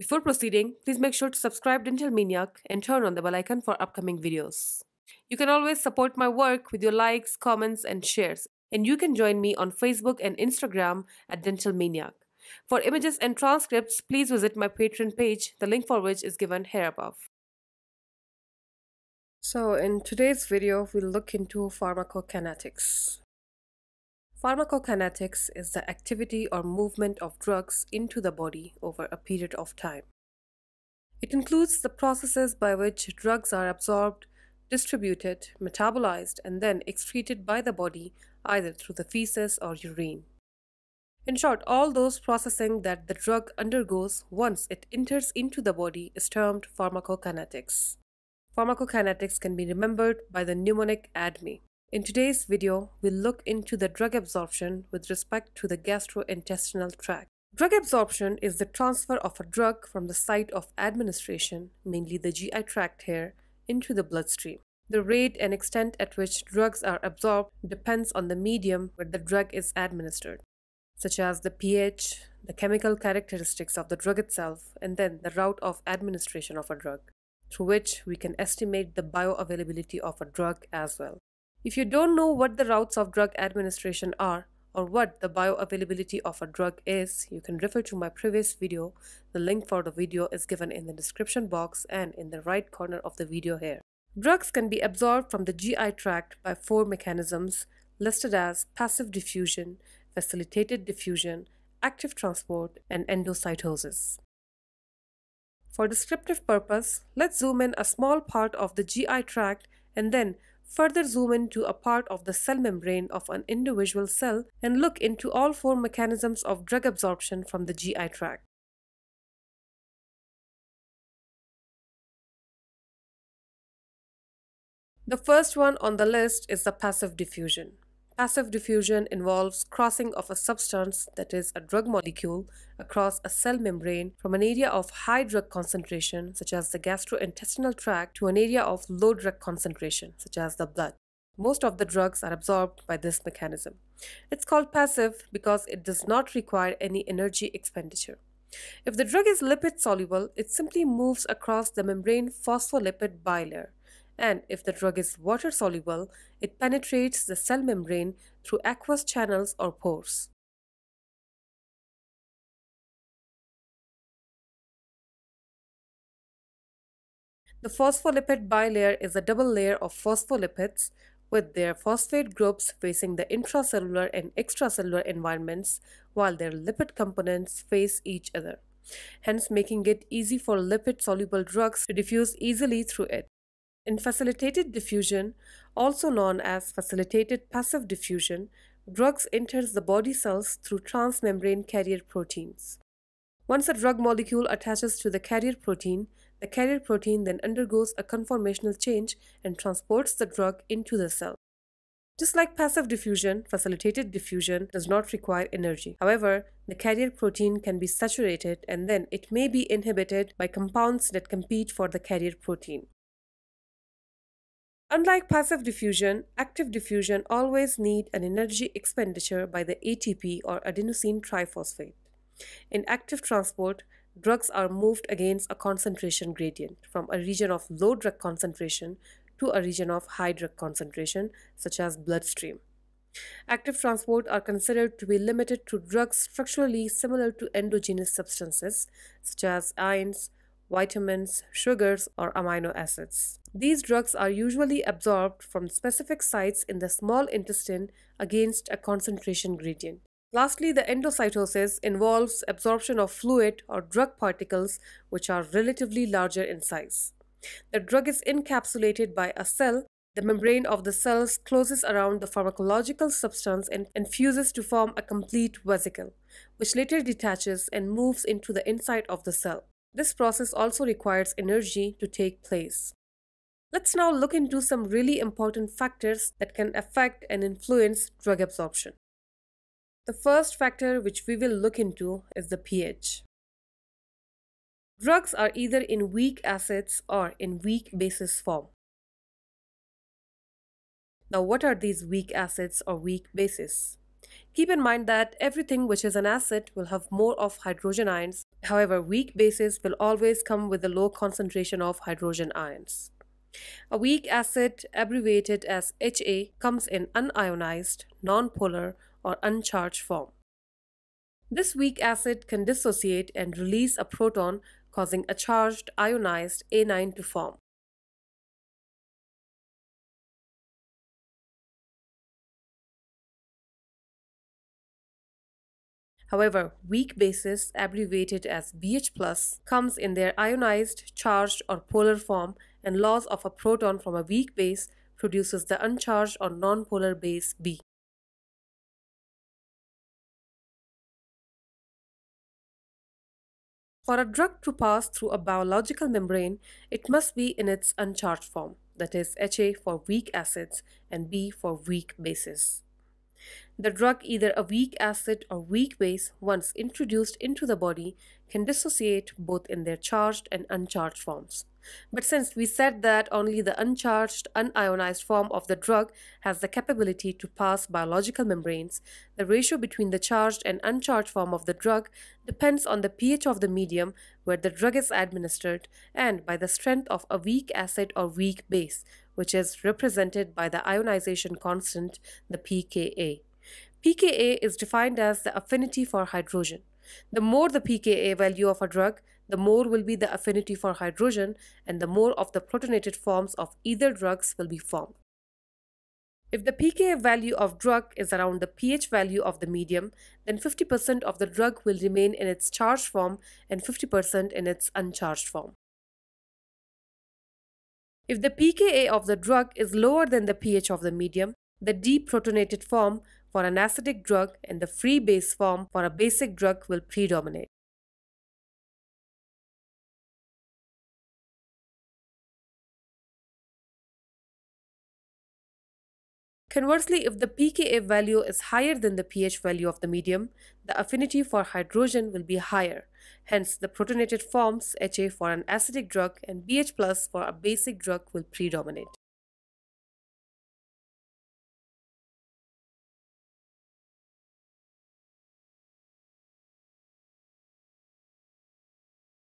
Before proceeding, please make sure to subscribe DentalManiaK and turn on the bell icon for upcoming videos. You can always support my work with your likes, comments, and shares. And you can join me on Facebook and Instagram at DentalManiaK. For images and transcripts, please visit my Patreon page, the link for which is given here above. So in today's video, we'll look into pharmacokinetics. Pharmacokinetics is the activity or movement of drugs into the body over a period of time. It includes the processes by which drugs are absorbed, distributed, metabolized, and then excreted by the body either through the feces or urine. In short, all those processing that the drug undergoes once it enters into the body is termed pharmacokinetics. Pharmacokinetics can be remembered by the mnemonic ADME. In today's video, we'll look into the drug absorption with respect to the gastrointestinal tract. Drug absorption is the transfer of a drug from the site of administration, mainly the GI tract here, into the bloodstream. The rate and extent at which drugs are absorbed depends on the medium where the drug is administered, such as the pH, the chemical characteristics of the drug itself, and then the route of administration of a drug, through which we can estimate the bioavailability of a drug as well. If you don't know what the routes of drug administration are or what the bioavailability of a drug is, you can refer to my previous video. The link for the video is given in the description box and in the right corner of the video here. Drugs can be absorbed from the GI tract by four mechanisms listed as passive diffusion, facilitated diffusion, active transport, and endocytosis. For descriptive purpose, let's zoom in a small part of the GI tract and then further zoom into a part of the cell membrane of an individual cell and look into all four mechanisms of drug absorption from the GI tract. The first one on the list is the passive diffusion. Passive diffusion involves crossing of a substance, that is a drug molecule, across a cell membrane from an area of high drug concentration, such as the gastrointestinal tract, to an area of low drug concentration, such as the blood. Most of the drugs are absorbed by this mechanism. It's called passive because it does not require any energy expenditure. If the drug is lipid soluble, it simply moves across the membrane phospholipid bilayer. And if the drug is water-soluble, it penetrates the cell membrane through aqueous channels or pores. The phospholipid bilayer is a double layer of phospholipids with their phosphate groups facing the intracellular and extracellular environments, while their lipid components face each other, hence making it easy for lipid-soluble drugs to diffuse easily through it. In facilitated diffusion, also known as facilitated passive diffusion, drugs enter the body cells through transmembrane carrier proteins. Once a drug molecule attaches to the carrier protein then undergoes a conformational change and transports the drug into the cell. Just like passive diffusion, facilitated diffusion does not require energy. However, the carrier protein can be saturated and then it may be inhibited by compounds that compete for the carrier protein. Unlike passive diffusion, active diffusion always needs an energy expenditure by the ATP or adenosine triphosphate. In active transport, drugs are moved against a concentration gradient from a region of low drug concentration to a region of high drug concentration, such as bloodstream. Active transport are considered to be limited to drugs structurally similar to endogenous substances, such as ions, vitamins, sugars, or amino acids. These drugs are usually absorbed from specific sites in the small intestine against a concentration gradient. Lastly, the endocytosis involves absorption of fluid or drug particles which are relatively larger in size. The drug is encapsulated by a cell. The membrane of the cells closes around the pharmacological substance and fuses to form a complete vesicle, which later detaches and moves into the inside of the cell. This process also requires energy to take place. Let's now look into some really important factors that can affect and influence drug absorption. The first factor which we will look into is the pH. Drugs are either in weak acids or in weak bases form. Now, what are these weak acids or weak bases? Keep in mind that everything which is an acid will have more of hydrogen ions However, weak bases will always come with a low concentration of hydrogen ions. A weak acid, abbreviated as HA, comes in unionized, nonpolar, or uncharged form. This weak acid can dissociate and release a proton, causing a charged ionized anion to form. However, weak bases, abbreviated as BH+, comes in their ionized, charged, or polar form, and loss of a proton from a weak base produces the uncharged or nonpolar base B. For a drug to pass through a biological membrane, it must be in its uncharged form, that is HA for weak acids and B for weak bases. The drug, either a weak acid or weak base, once introduced into the body, can dissociate both in their charged and uncharged forms. But since we said that only the uncharged, unionized form of the drug has the capability to pass biological membranes, the ratio between the charged and uncharged form of the drug depends on the pH of the medium where the drug is administered and by the strength of a weak acid or weak base, which is represented by the ionization constant, the pKa. pKa is defined as the affinity for hydrogen. The more the pKa value of a drug, the more will be the affinity for hydrogen, and the more of the protonated forms of either drugs will be formed. If the pKa value of drug is around the pH value of the medium, then 50% of the drug will remain in its charged form and 50% in its uncharged form. If the pKa of the drug is lower than the pH of the medium, the deprotonated form for an acidic drug and the free base form for a basic drug will predominate. Conversely, if the pKa value is higher than the pH value of the medium, the affinity for hydrogen will be higher. Hence, the protonated forms HA for an acidic drug and BH+ for a basic drug will predominate.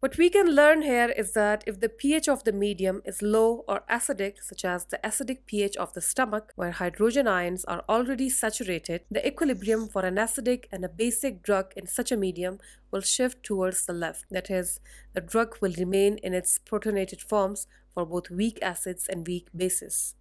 What we can learn here is that if the pH of the medium is low or acidic, such as the acidic pH of the stomach, where hydrogen ions are already saturated, the equilibrium for an acidic and a basic drug in such a medium will shift towards the left. That is, the drug will remain in its protonated forms for both weak acids and weak bases.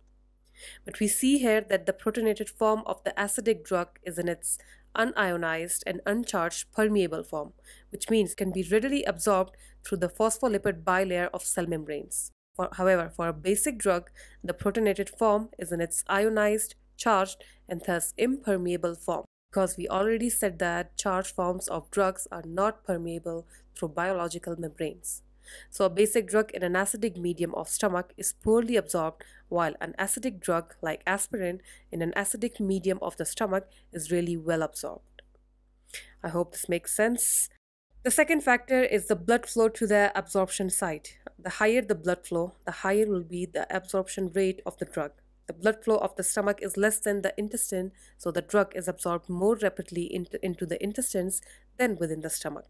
But we see here that the protonated form of the acidic drug is in its unionized and uncharged permeable form, which means can be readily absorbed through the phospholipid bilayer of cell membranes. However, for a basic drug, the protonated form is in its ionized, charged, and thus impermeable form, because we already said that charged forms of drugs are not permeable through biological membranes. So a basic drug in an acidic medium of stomach is poorly absorbed, while an acidic drug like aspirin in an acidic medium of the stomach is really well absorbed. I hope this makes sense. The second factor is the blood flow to the absorption site. The higher the blood flow, the higher will be the absorption rate of the drug. The blood flow of the stomach is less than the intestine, so the drug is absorbed more rapidly into the intestines than within the stomach.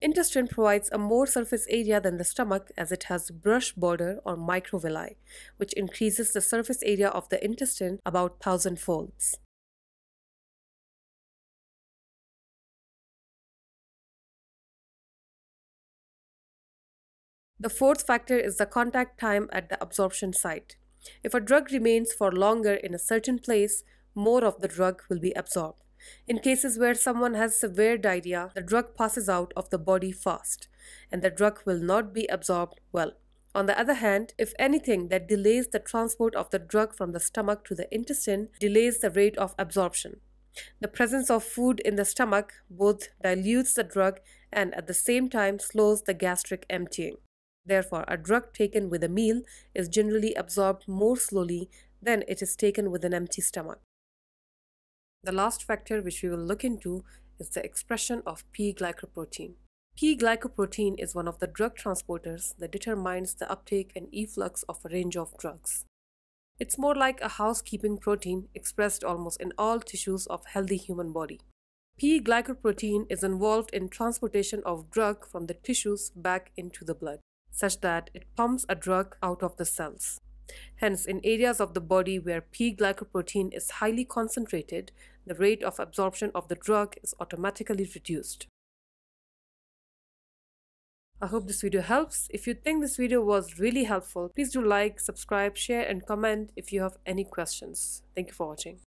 Intestine provides a more surface area than the stomach, as it has brush border or microvilli, which increases the surface area of the intestine about 1,000-fold. The fourth factor is the contact time at the absorption site. If a drug remains for longer in a certain place, more of the drug will be absorbed. In cases where someone has severe diarrhea, the drug passes out of the body fast, and the drug will not be absorbed well. On the other hand, if anything that delays the transport of the drug from the stomach to the intestine delays the rate of absorption. The presence of food in the stomach both dilutes the drug and at the same time slows the gastric emptying. Therefore, a drug taken with a meal is generally absorbed more slowly than it is taken with an empty stomach. The last factor which we will look into is the expression of P-glycoprotein. P-glycoprotein is one of the drug transporters that determines the uptake and efflux of a range of drugs. It's more like a housekeeping protein expressed almost in all tissues of healthy human body. P-glycoprotein is involved in transportation of drug from the tissues back into the blood, such that it pumps a drug out of the cells. Hence, in areas of the body where P-glycoprotein is highly concentrated, the rate of absorption of the drug is automatically reduced. I hope this video helps. If you think this video was really helpful, please do like, subscribe, share, and comment if you have any questions. Thank you for watching.